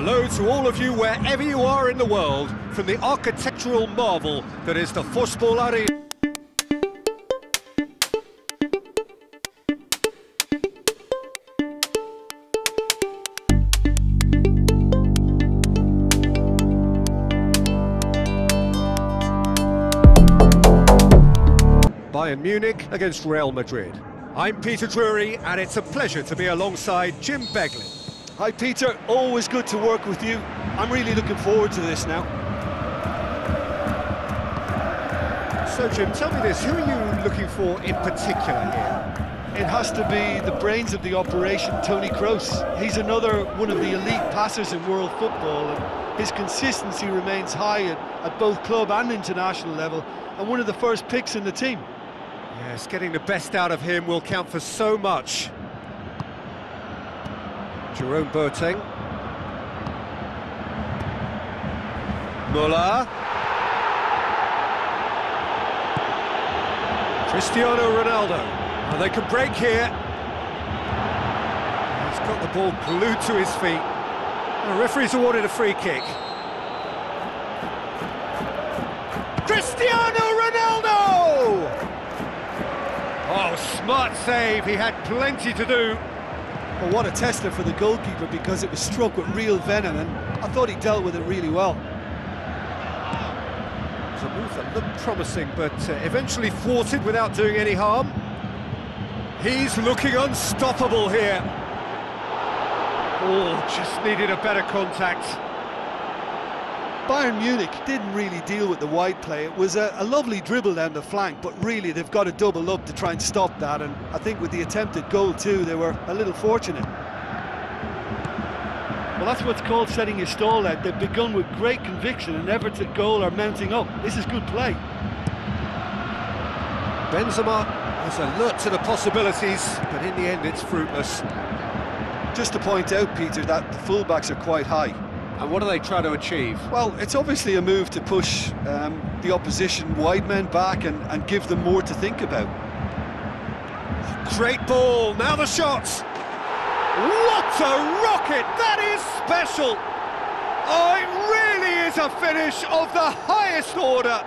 Hello to all of you wherever you are in the world, from the architectural marvel that is the Fußball Arena. Bayern Munich against Real Madrid. I'm Peter Drury, and it's a pleasure to be alongside Jim Begley. Hi Peter, always good to work with you. I'm really looking forward to this now. So Jim, tell me this, who are you looking for in particular here? It has to be the brains of the operation, Tony Kroos. He's another one of the elite passers in world football, and his consistency remains high at both club and international level, and one of the first picks in the team. Yes, getting the best out of him will count for so much. Jerome Boateng. Muller. Cristiano Ronaldo. And they can break here. He's got the ball glued to his feet. And the referee's awarded a free kick. Cristiano Ronaldo! Oh, smart save, he had plenty to do. But what a tester for the goalkeeper, because it was struck with real venom, and I thought he dealt with it really well. It was a move that looked promising, but eventually thwarted without doing any harm. He's looking unstoppable here. Oh, just needed a better contact. Bayern Munich didn't really deal with the wide play. It was a lovely dribble down the flank, but really they've got to double up to try and stop that, and I think with the attempted goal too, they were a little fortunate. Well, that's what's called setting your stall out. They've begun with great conviction, and efforts at goal are mounting up. This is good play. Benzema has alert to the possibilities, but in the end it's fruitless. Just to point out, Peter, that the fullbacks are quite high. And what do they try to achieve? Well, it's obviously a move to push the opposition wide men back and give them more to think about. Great ball, now the shots! What a rocket! That is special! Oh, it really is a finish of the highest order!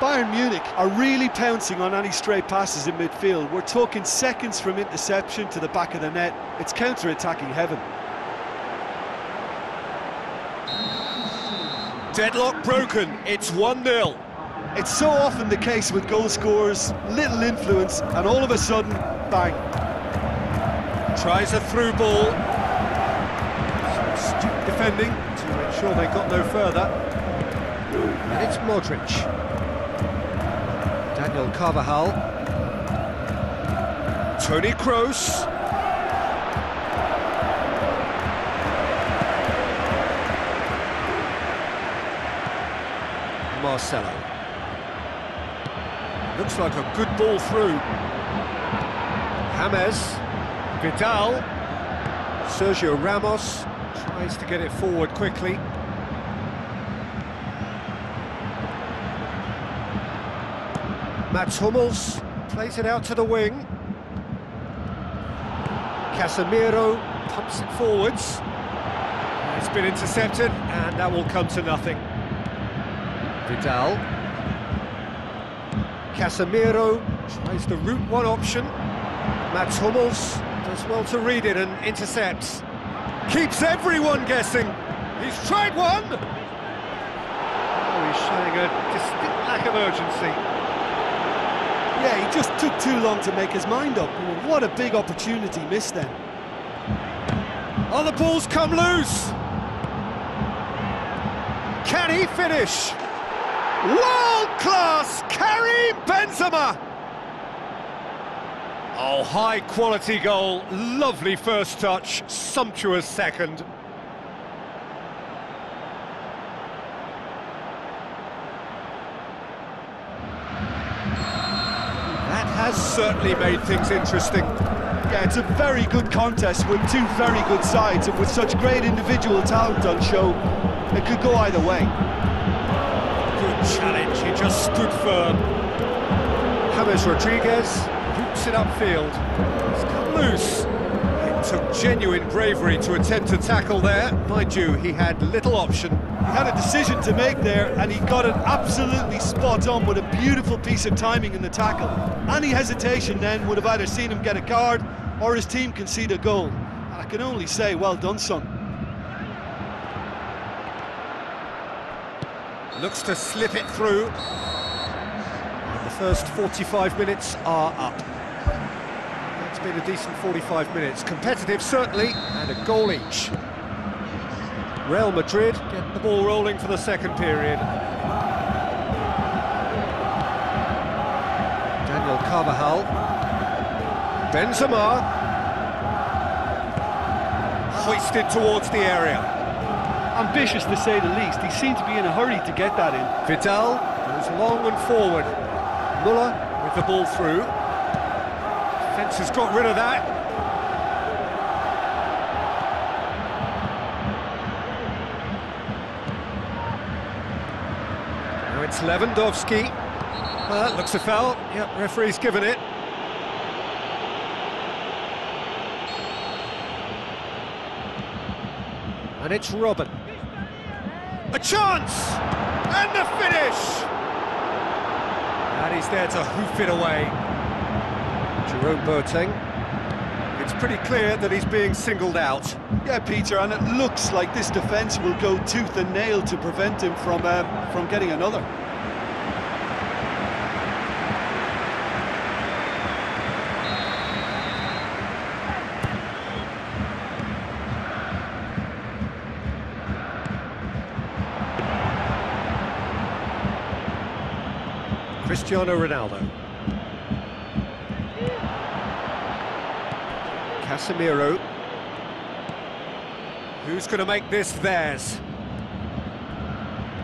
Bayern Munich are really pouncing on any stray passes in midfield. We're talking seconds from interception to the back of the net. It's counter-attacking heaven. Deadlock broken, it's 1-0. It's so often the case with goal scorers, little influence, and all of a sudden, bang. Tries a through ball. Some astute defending to ensure they got no further. And it's Modric. Daniel Carvajal. Tony Kroos. Marcelo. Looks like a good ball through. James. Vidal. Sergio Ramos tries to get it forward quickly. Max Hummels plays it out to the wing. Casemiro pumps it forwards. It's been intercepted, and that will come to nothing. Vidal. Casemiro tries the route one option. Max Hummels does well to read it and intercepts. Keeps everyone guessing. He's tried one. Oh, he's showing a distinct lack of urgency. Yeah, he just took too long to make his mind up. What a big opportunity missed then. Oh, the ball's come loose. Can he finish? World-class Karim Benzema! Oh, high-quality goal, lovely first touch, sumptuous second. That has certainly made things interesting. Yeah, it's a very good contest with two very good sides, and with such great individual talent on show, it could go either way. Challenge, he just stood firm. James Rodriguez hoops it upfield. It's come loose. It Acts of genuine bravery to attempt to tackle there. Mind you, he had little option. He had a decision to make there, and he got it absolutely spot on with a beautiful piece of timing in the tackle. Any hesitation then would have either seen him get a card or his team concede a goal. And I can only say, well done, son. Looks to slip it through. And the first 45 minutes are up. It's been a decent 45 minutes. Competitive, certainly, and a goal each. Real Madrid get the ball rolling for the second period. Daniel Carvajal. Benzema. Hoisted towards the area. Ambitious, to say the least. He seemed to be in a hurry to get that in. Vidal goes long and forward. Muller with the ball through. Fence has got rid of that. Now it's Lewandowski. Well, that looks a foul. Yep, referee's given it. And it's Robin. A chance! And the finish! And he's there to hoof it away. Jerome Boateng. It's pretty clear that he's being singled out. Yeah, Peter, and it looks like this defence will go tooth and nail to prevent him from getting another. Cristiano Ronaldo. Casemiro, who's going to make this theirs?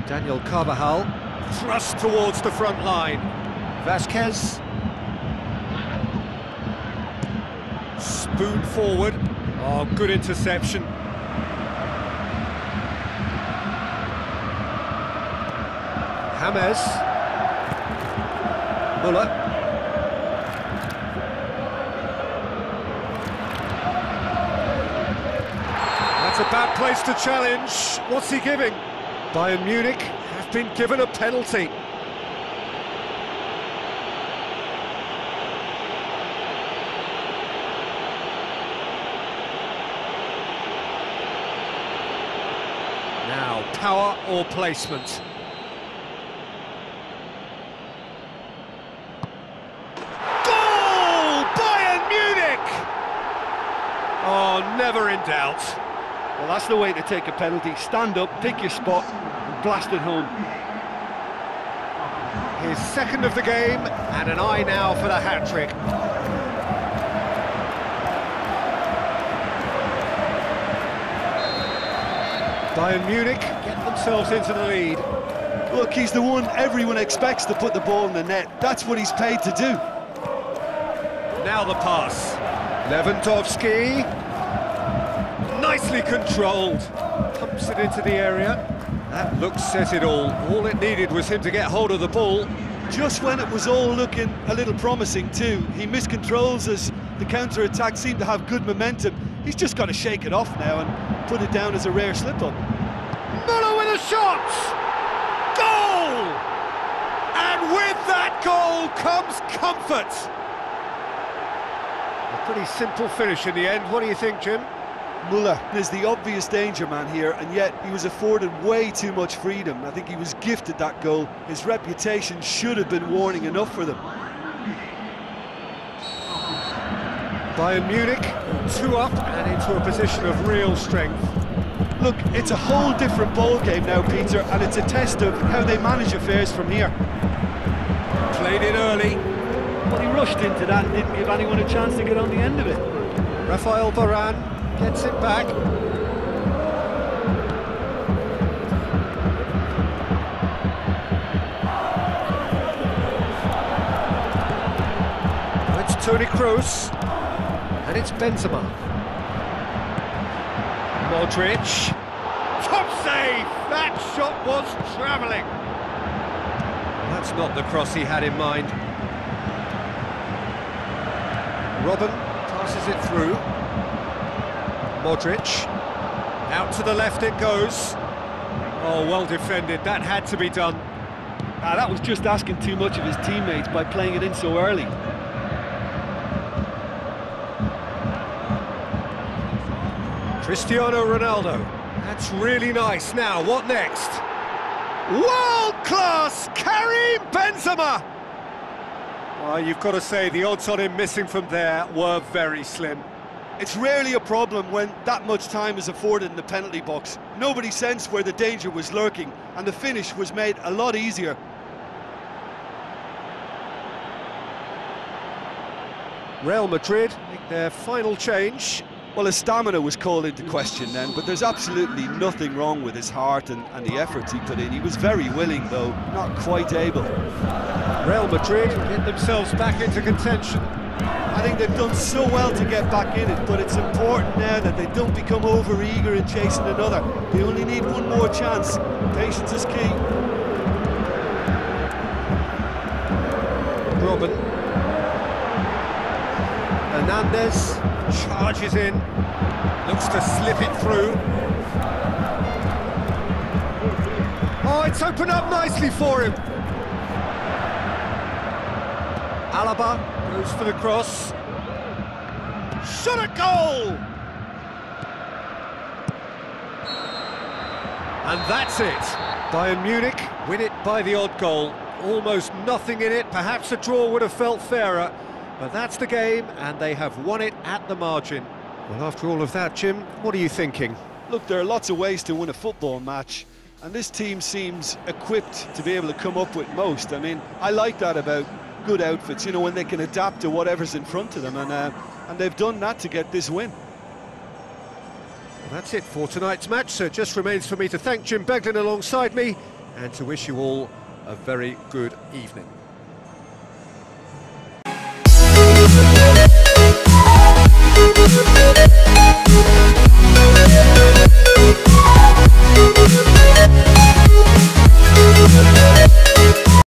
Daniel Carvajal, thrust towards the front line. Vasquez, spoon forward. Oh, good interception. James, Muller. It's a bad place to challenge. What's he giving? Bayern Munich have been given a penalty. Now, power or placement? Goal! Bayern Munich! Oh, never in doubt. Well, that's the way to take a penalty. Stand up, pick your spot, and blast it home. His second of the game, and an eye now for the hat-trick. Bayern Munich get themselves into the lead. Look, he's the one everyone expects to put the ball in the net. That's what he's paid to do. Now the pass. Lewandowski. Nicely controlled, pumps it into the area. That look says it all. All it needed was him to get hold of the ball. Just when it was all looking a little promising too, he miscontrols as the counter-attack seemed to have good momentum. He's just got to shake it off now and put it down as a rare slip-up. Muller with a shot! Goal! And with that goal comes comfort! A pretty simple finish in the end. What do you think, Jim? Muller is the obvious danger man here, and yet he was afforded way too much freedom. I think he was gifted that goal. His reputation should have been warning enough for them. Bayern Munich, two up and into a position of real strength. Look, it's a whole different ball game now, Peter, and it's a test of how they manage affairs from here. Played it early. Well, he rushed into that and didn't give anyone a chance to get on the end of it. Raphael Varane gets it back. It's Tony Kroos, and it's Benzema. Modric. Top save! That shot was travelling. That's not the cross he had in mind. Robin passes it through. Modric, out to the left it goes. Oh, well defended, that had to be done. Ah, that was just asking too much of his teammates by playing it in so early. Cristiano Ronaldo, that's really nice. Now, what next? World-class Karim Benzema! Well, you've got to say, the odds on him missing from there were very slim. It's really a problem when that much time is afforded in the penalty box. Nobody sensed where the danger was lurking, and the finish was made a lot easier. Real Madrid make their final change. Well, his stamina was called into question then, but there's absolutely nothing wrong with his heart and the efforts he put in. He was very willing, though, not quite able. Real Madrid get themselves back into contention. I think they've done so well to get back in it, but it's important now that they don't become over-eager in chasing another. They only need one more chance. Patience is key. Robin. Hernandez charges in, looks to slip it through. Oh, it's opened up nicely for him. Alaba. Goes for the cross. Shot at goal! And that's it. Bayern Munich win it by the odd goal. Almost nothing in it. Perhaps a draw would have felt fairer. But that's the game, and they have won it at the margin. Well, after all of that, Jim, what are you thinking? Look, there are lots of ways to win a football match. And this team seems equipped to be able to come up with most. I mean, I like that about good outfits, you know, when they can adapt to whatever's in front of them, and they've done that to get this win. Well, that's it for tonight's match, so it just remains for me to thank Jim Begley alongside me and to wish you all a very good evening.